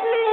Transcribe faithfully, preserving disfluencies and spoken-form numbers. please.